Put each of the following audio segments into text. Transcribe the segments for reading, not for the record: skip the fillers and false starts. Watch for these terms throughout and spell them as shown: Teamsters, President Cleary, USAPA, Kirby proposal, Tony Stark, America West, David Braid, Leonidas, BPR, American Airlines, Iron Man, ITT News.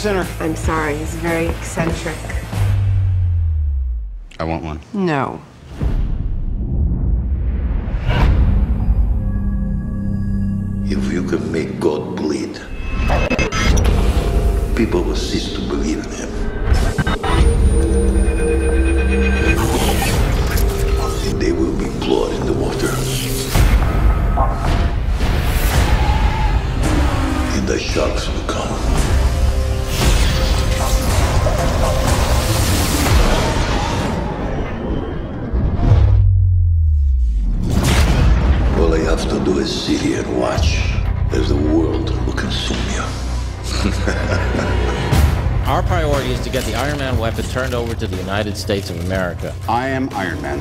center. I'm sorry, he's very eccentric. I want one. No. If you can make God bleed, people will cease to believe in him. There will be blood in the water. And the sharks will come. All I have to do is sit here and watch as the world will consume you. Our priority is to get the Iron Man weapon turned over to the United States of America. I am Iron Man.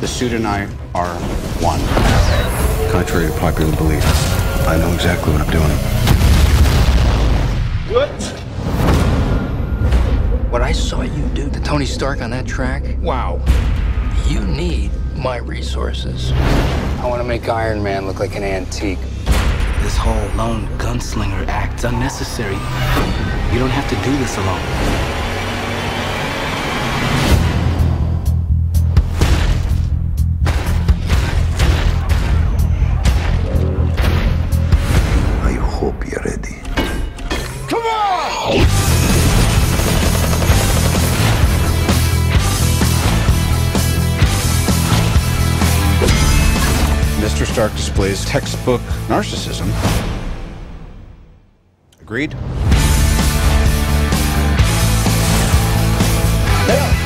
The suit and I are one. Contrary to popular belief, I know exactly what I'm doing. What I saw you do to Tony Stark on that track, wow. You need my resources. I want to make Iron Man look like an antique. This whole lone gunslinger act's unnecessary. You don't have to do this alone. Mr. Stark displays textbook narcissism. Agreed? Yeah.